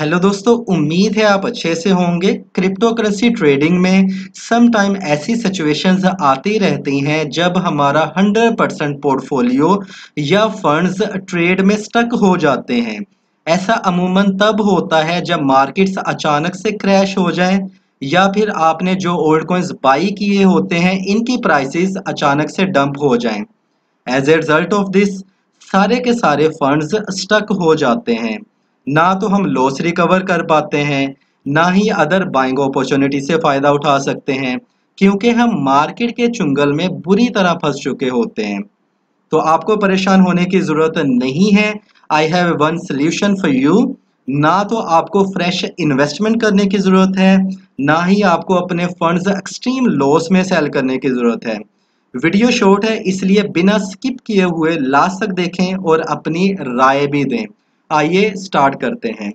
Hello दोस्तों, उम्मीद है आप अच्छे से होंगे। क्रिप्टो करेंसी ट्रेडिंग में सम टाइम ऐसी सिचुएशंस आती रहती हैं जब हमारा 100% पोर्टफोलियो या फंड्स ट्रेड में स्टक हो जाते हैं। ऐसा अमूमन तब होता है जब मार्केट्स अचानक से क्रैश हो जाएं या फिर आपने जो ओल्ड कॉइन्स बाई किए होते हैं इनकी प्राइसेस अचानक से डंप हो जाएं। As a result of this सारे के सारे फंड्स स्टक हो जाते हैं, ना तो हम लॉस रिकवर कर पाते हैं, ना ही अदर बाइंग अपॉर्चुनिटी से फ़ायदा उठा सकते हैं, क्योंकि हम मार्केट के चुंगल में बुरी तरह फंस चुके होते हैं। तो आपको परेशान होने की ज़रूरत नहीं है। I have one solution for you. ना तो आपको फ्रेश इन्वेस्टमेंट करने की ज़रूरत है, ना ही आपको अपने फंड्स एक्सट्रीम लॉस में सेल करने की ज़रूरत है। वीडियो शॉर्ट है, इसलिए बिना स्किप किए हुए लास्ट तक देखें और अपनी राय भी दें। आइए स्टार्ट करते हैं।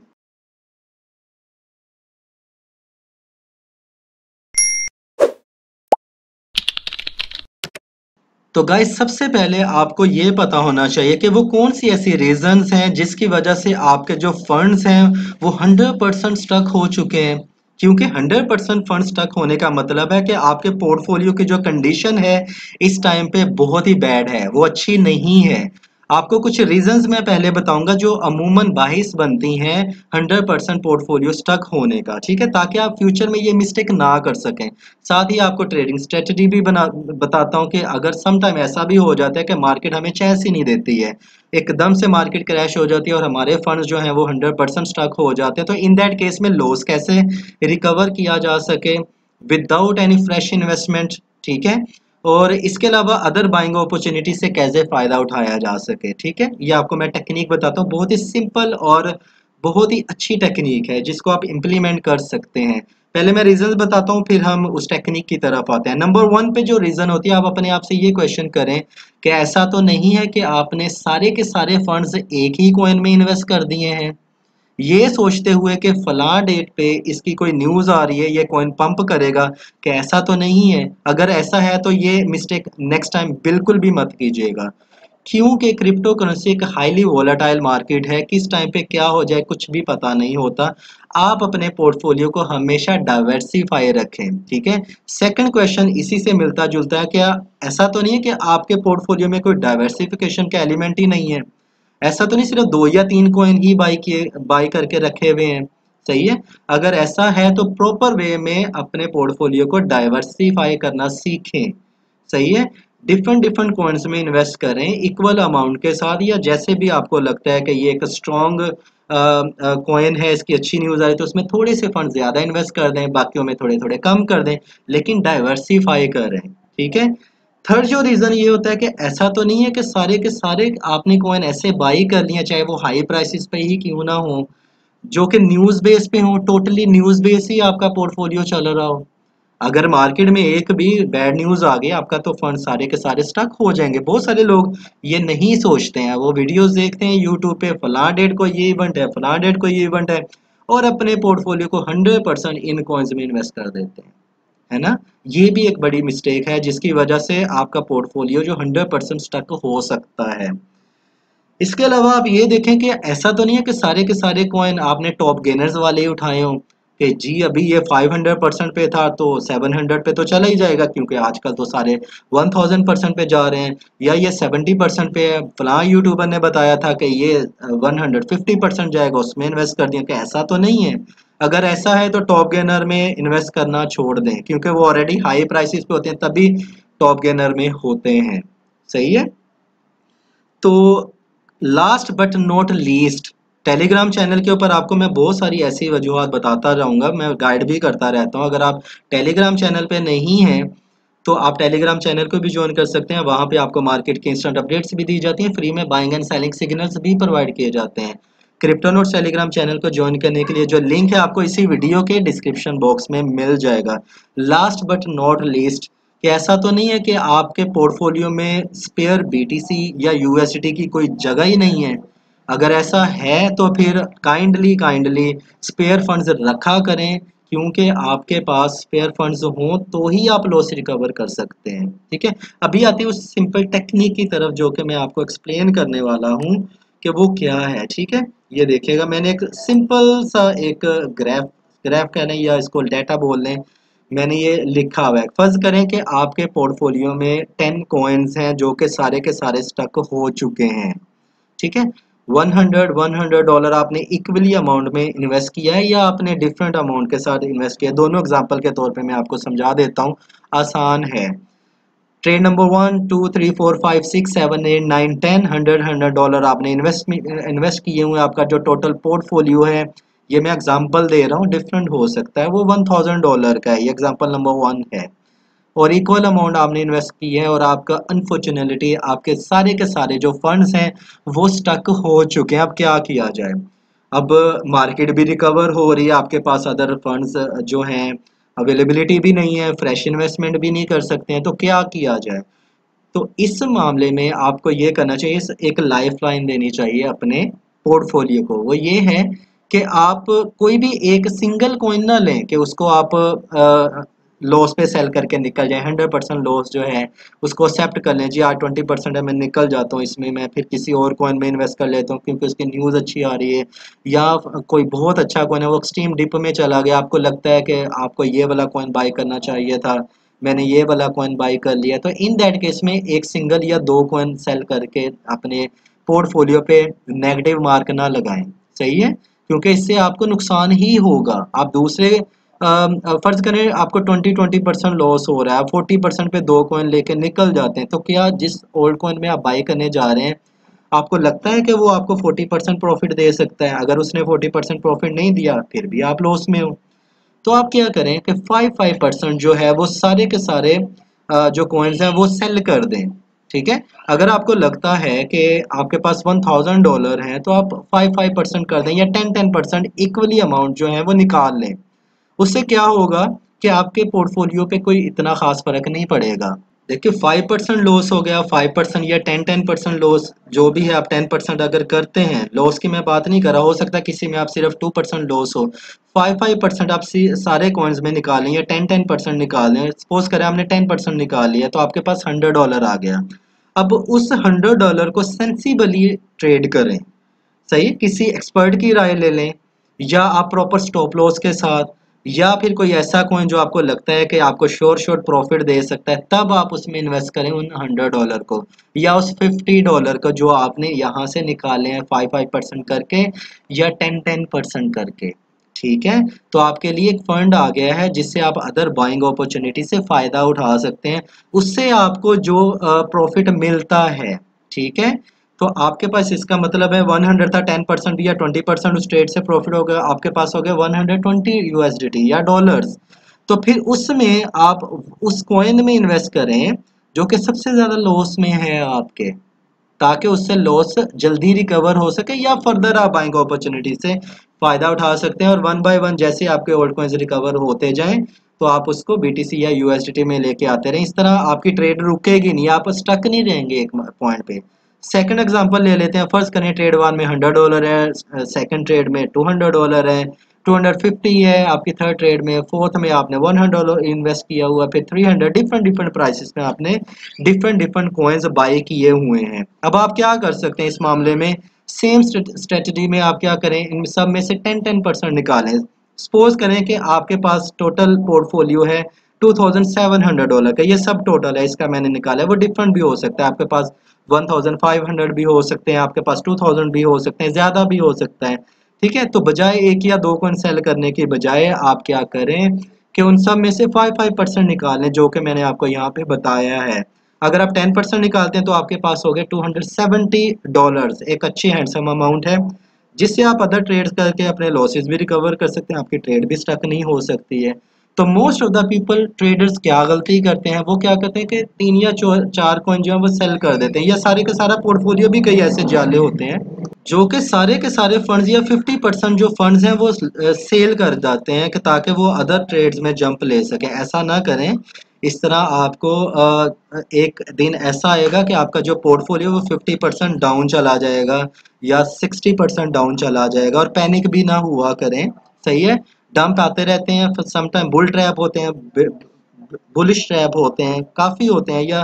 तो गाइस, सबसे पहले आपको ये पता होना चाहिए कि वो कौन सी ऐसी रीजंस हैं जिसकी वजह से आपके जो फंड्स हैं वो 100% स्टक हो चुके हैं। क्योंकि 100% फंड स्टक होने का मतलब है कि आपके पोर्टफोलियो की जो कंडीशन है इस टाइम पे बहुत ही बैड है, वो अच्छी नहीं है। आपको कुछ रीजंस मैं पहले बताऊंगा जो अमूमन बाहिस बनती हैं 100% पोर्टफोलियो स्टक होने का, ठीक है, ताकि आप फ्यूचर में ये मिस्टेक ना कर सकें। साथ ही आपको ट्रेडिंग स्ट्रेटजी भी बताता हूं कि अगर समटाइम ऐसा भी हो जाता है कि मार्केट हमें चांस ही नहीं देती है, एकदम से मार्केट क्रैश हो जाती है और हमारे फंड्स जो हैं वो 100% स्टक हो जाते हैं, तो इन दैट केस में लॉस कैसे रिकवर किया जा सके विदाउट एनी फ्रेश इन्वेस्टमेंट, ठीक है, और इसके अलावा अदर बाइंग अपॉर्चुनिटी से कैसे फ़ायदा उठाया जा सके, ठीक है। ये आपको मैं टेक्निक बताता हूँ, बहुत ही सिंपल और बहुत ही अच्छी टेक्निक है जिसको आप इम्प्लीमेंट कर सकते हैं। पहले मैं रीज़न बताता हूँ, फिर हम उस टेक्निक की तरफ आते हैं। नंबर 1 पे जो रीज़न होती है, आप अपने आप से ये क्वेश्चन करें कि ऐसा तो नहीं है कि आपने सारे के सारे फंड्स एक ही कॉइन में इन्वेस्ट कर दिए हैं, ये सोचते हुए कि फला डेट पे इसकी कोई न्यूज़ आ रही है, ये कॉइन पंप करेगा, कि ऐसा तो नहीं है। अगर ऐसा है तो ये मिस्टेक नेक्स्ट टाइम बिल्कुल भी मत कीजिएगा, क्योंकि क्रिप्टो करेंसी एक हाईली वॉलेटाइल मार्केट है। किस टाइम पे क्या हो जाए कुछ भी पता नहीं होता। आप अपने पोर्टफोलियो को हमेशा डाइवर्सिफाई रखें, ठीक है। सेकंड क्वेश्चन इसी से मिलता जुलता है, क्या ऐसा तो नहीं है कि आपके पोर्टफोलियो में कोई डाइवर्सिफिकेशन का एलिमेंट ही नहीं है? ऐसा तो नहीं सिर्फ 2 या 3 कॉइन ही बाई करके रखे हुए हैं, सही है? अगर ऐसा है तो प्रॉपर वे में अपने पोर्टफोलियो को डाइवर्सिफाई करना सीखें, सही है? डिफरेंट कॉइन्स में इन्वेस्ट करें इक्वल अमाउंट के साथ, या जैसे भी आपको लगता है कि ये एक स्ट्रॉन्ग कॉइन है, इसकी अच्छी न्यूज़ आ रही तो उसमें थोड़े से फंड ज़्यादा इन्वेस्ट कर दें, बाकियों में थोड़े थोड़े कम कर दें, लेकिन डाइवर्सिफाई करें, ठीक है। थर्ड जो रीज़न ये होता है कि ऐसा तो नहीं है कि सारे के सारे आपने कॉइन ऐसे बाई कर लिया, चाहे वो हाई प्राइसेस पे ही क्यों ना हो, जो कि न्यूज़ बेस पे हो, टोटली न्यूज़ बेस ही आपका पोर्टफोलियो चल रहा हो। अगर मार्केट में एक भी बैड न्यूज़ आ गई आपका तो फंड सारे के सारे स्टक हो जाएंगे। बहुत सारे लोग ये नहीं सोचते हैं, वो वीडियोज़ देखते हैं यूट्यूब पर, फला डेट को ये इवेंट है, फला डेट को ये इवेंट है, और अपने पोर्टफोलियो को 100% इन कॉइन्स में इन्वेस्ट कर देते हैं, है ना। ये भी एक बड़ी मिस्टेक है जिसकी वजह से आपका पोर्टफोलियो जो 100% स्टक हो सकता है। इसके अलावा आप ये देखें कि ऐसा तो नहीं है कि सारे के सारे कॉइन आपने टॉप गेनर्स वाले ही उठाए हों कि जी अभी ये 500% पे था तो 700 पे तो चला ही जाएगा, क्योंकि आजकल तो सारे 1000% पे जा रहे हैं, या ये 70% पे है, फलां यूट्यूबर ने बताया था कि ये 150% जाएगा, उसमें इन्वेस्ट कर दिया, कि ऐसा तो नहीं है। अगर ऐसा है तो टॉप गेनर में इन्वेस्ट करना छोड़ दें, क्योंकि वो ऑलरेडी हाई प्राइसेस पे होते हैं तभी टॉप गेनर में होते हैं, सही है। तो last but not least, Telegram channel के ऊपर आपको मैं बहुत सारी ऐसी वजूहत बताता रहूँगा, मैं गाइड भी करता रहता हूँ। अगर आप टेलीग्राम चैनल पे नहीं हैं तो आप टेलीग्राम चैनल को भी ज्वाइन कर सकते हैं, वहाँ पे आपको मार्केट की इंस्टेंट अपडेट्स भी दी जाती हैं, फ्री में बाइंग एंड सेलिंग सिग्नल्स भी प्रोवाइड किए जाते हैं। क्रिप्टो नोट्स टेलीग्राम चैनल को ज्वाइन करने के लिए जो लिंक है आपको इसी वीडियो के डिस्क्रिप्शन बॉक्स में मिल जाएगा। लास्ट बट नॉट लीस्ट, कि ऐसा तो नहीं है कि आपके पोर्टफोलियो में स्पेयर BTC या USDT की कोई जगह ही नहीं है। अगर ऐसा है तो फिर काइंडली स्पेयर फंड्स रखा करें, क्योंकि आपके पास स्पेयर फंड्स हों तो ही आप लॉस रिकवर कर सकते हैं, ठीक है। अभी आते हैं उस सिंपल टेक्निक की तरफ जो कि मैं आपको एक्सप्लेन करने वाला हूँ कि वो क्या है। ठीक है, ये देखिएगा मैंने एक सिंपल सा एक ग्राफ कहने या इसको डाटा बोल लें, मैंने ये लिखा हुआ है। फर्ज करें कि आपके पोर्टफोलियो में 10 कॉइन्स हैं जो के सारे स्टक हो चुके हैं। ठीक है, $100 आपने इक्वली अमाउंट में इन्वेस्ट किया है या आपने डिफरेंट अमाउंट के साथ इन्वेस्ट किया है। दोनों एग्जांपल के तौर पे मैं आपको समझा देता हूँ, आसान है। ट्रेड नंबर 1 2 3 4 5 6 7 8 9 10 $100 आपने इन्वेस्ट किए हुए। आपका जो टोटल पोर्टफोलियो है, ये मैं एग्जांपल दे रहा हूँ, डिफरेंट हो सकता है, वो $1000 का है। ये एग्जांपल नंबर 1 है और इक्वल अमाउंट आपने इन्वेस्ट की है और आपका अनफॉर्चुनेटली आपके सारे के सारे जो फंड्स हैं वो स्टक हो चुके हैं। अब क्या किया जाए? अब मार्केट भी रिकवर हो रही है, आपके पास अदर फंड्स जो हैं अवेलेबिलिटी भी नहीं है, फ्रेश इन्वेस्टमेंट भी नहीं कर सकते हैं, तो क्या किया जाए? तो इस मामले में आपको ये करना चाहिए, एक लाइफ लाइन देनी चाहिए अपने पोर्टफोलियो को। वो ये है कि आप कोई भी एक सिंगल कॉइन ना लें कि उसको आप लॉस पे सेल करके निकल जाए। 100% लॉस जो है उसको एक्सेप्ट कर लें, जी आज 20% है, मैं निकल जाता हूँ इसमें, मैं फिर किसी और कॉइन में इन्वेस्ट कर लेता हूँ क्योंकि उसकी न्यूज़ अच्छी आ रही है, या कोई बहुत अच्छा कॉइन है वो एक्सट्रीम डिप में चला गया, आपको लगता है कि आपको ये वाला कॉइन बाई करना चाहिए था, मैंने ये वाला कॉइन बाई कर लिया, तो इन दैट केस में एक सिंगल या दो कॉइन सेल करके अपने पोर्टफोलियो पर नेगेटिव मार्क ना लगाएं। सही है, क्योंकि इससे आपको नुकसान ही होगा। आप दूसरे फर्ज करें आपको 20% लॉस हो रहा है, 40% पे दो कॉइन लेके निकल जाते हैं, तो क्या जिस ओल्ड कॉइन में आप बाई करने जा रहे हैं आपको लगता है कि वो आपको 40% प्रॉफिट दे सकता है? अगर उसने 40% प्रॉफिट नहीं दिया फिर भी आप लॉस में हो, तो आप क्या करें कि 5% जो है वो सारे के सारे जो कॉइन्स हैं वो सेल कर दें। ठीक है, अगर आपको लगता है कि आपके पास $1000 हैं तो आप 5% कर दें या 10% इक्वली अमाउंट जो है वो निकाल लें। उससे क्या होगा कि आपके पोर्टफोलियो पे कोई इतना खास फर्क नहीं पड़ेगा। देखिए 5% लॉस हो गया, 5% या 10% लॉस जो भी है, आप 10% अगर करते हैं, लॉस की मैं बात नहीं कर रहा, हो सकता है किसी में आप सिर्फ 2% लॉस हो, 5% आप सारे कॉइन्स में निकालें या 10% निकालें। सपोज करें आपने 10% निकाल लिया तो आपके पास $100 आ गया। अब उस $100 को सेंसिबली ट्रेड करें, सही, किसी एक्सपर्ट की राय ले लें या आप प्रॉपर स्टॉप लॉस के साथ, या फिर कोई ऐसा कॉइन जो आपको लगता है कि आपको श्योर प्रॉफिट दे सकता है, तब आप उसमें इन्वेस्ट करें उन $100 को या उस $50 को जो आपने यहाँ से निकाले हैं 5% करके या 10% करके। ठीक है, तो आपके लिए एक फंड आ गया है जिससे आप अदर बाइंग अपॉर्चुनिटी से फ़ायदा उठा सकते हैं, उससे आपको जो प्रॉफिट मिलता है। ठीक है, तो आपके पास इसका मतलब है 100 था, 10% या 20% उस ट्रेड से प्रॉफिट हो गया, आपके पास हो गया $120 या डॉलर्स। तो फिर उसमें आप उस कॉइन में इन्वेस्ट करें जो कि सबसे ज़्यादा लॉस में है आपके, ताकि उससे लॉस जल्दी रिकवर हो सके या फर्दर आप बाइंग अपॉर्चुनिटी से फ़ायदा उठा सकते हैं। और 1 बाय 1 जैसे आपके ओल्ड कॉइन्स रिकवर होते जाएँ तो आप उसको BTC या USDT में लेके आते रहें। इस तरह आपकी ट्रेड रुकेगी नहीं, आप स्टक नहीं रहेंगे एक पॉइंट पर। सेकंड एग्जांपल ले लेते हैं, फर्स्ट करें ट्रेड 1 में $100 है, सेकंड ट्रेड में $200 है, 250 है आपकी थर्ड ट्रेड में, फोर्थ में आपने $100 इन्वेस्ट किया हुआ, फिर 300, डिफरेंट प्राइसेस में आपने डिफरेंट कॉइन्स बाई किए हुए हैं। अब आप क्या कर सकते हैं इस मामले में? सेम स्ट्रेटजी में आप क्या करें, इन सब में से 10% निकालें। सपोज करें कि आपके पास टोटल पोर्टफोलियो है $2700 का, ये सब टोटल है, इसका मैंने निकाला है। वो डिफरेंट भी हो सकता है, आपके पास 1500 भी हो सकते हैं, आपके पास 2000 भी हो सकते हैं, ज़्यादा भी हो सकता है। ठीक है, तो बजाय एक या दो कॉइन सेल करने के बजाय आप क्या करें कि उन सब में से 5% निकालें जो कि मैंने आपको यहाँ पे बताया है। अगर आप 10% निकालते हैं तो आपके पास हो गए $270, एक अच्छी हैंडसम अमाउंट है जिससे आप अदर ट्रेड करके अपने लॉसेज भी रिकवर कर सकते हैं, आपकी ट्रेड भी स्टक नहीं हो सकती है। तो most of the people traders क्या गलती करते हैं, वो क्या करते हैं कि 3 या 4 कॉइन जो है वो सेल कर देते हैं, या सारे का सारा पोर्टफोलियो भी कई ऐसे जाले होते हैं जो के सारे फंड्स या 50% जो फंड्स हैं वो सेल कर जाते हैं कि ताकि वो अदर ट्रेड्स में जंप ले सकें। ऐसा ना करें, इस तरह आपको एक दिन ऐसा आएगा कि आपका जो पोर्टफोलियो वो 50% डाउन चला जाएगा या 60% डाउन चला जाएगा। और पैनिक भी ना हुआ करें, सही है, डंप आते रहते हैं, समटाइम बुल ट्रैप होते हैं, बुलिश ट्रैप होते हैं, काफ़ी होते हैं, या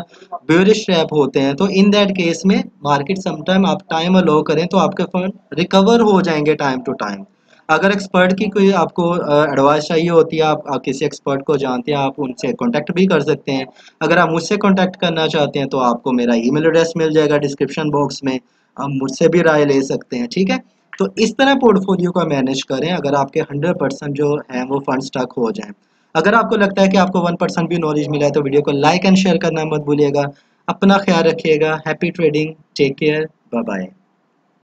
ब्यूरिश ट्रैप होते हैं, तो इन दैट केस में मार्केट समटाइम आप टाइम अलाउ करें तो आपके फंड रिकवर हो जाएंगे टाइम टू टाइम। अगर एक्सपर्ट की कोई आपको एडवाइस चाहिए होती है, आप किसी एक्सपर्ट को जानते हैं, आप उनसे कांटेक्ट भी कर सकते हैं। अगर आप मुझसे कांटेक्ट करना चाहते हैं तो आपको मेरा ईमेल एड्रेस मिल जाएगा डिस्क्रिप्शन बॉक्स में, आप मुझसे भी राय ले सकते हैं, ठीक है। तो इस तरह पोर्टफोलियो का मैनेज करें अगर आपके 100% जो हैं वो फंड स्टक हो जाएं। अगर आपको लगता है कि आपको 1% भी नॉलेज मिला है तो वीडियो को लाइक एंड शेयर करना मत भूलिएगा। अपना ख्याल रखिएगा। Happy trading, take care, bye bye.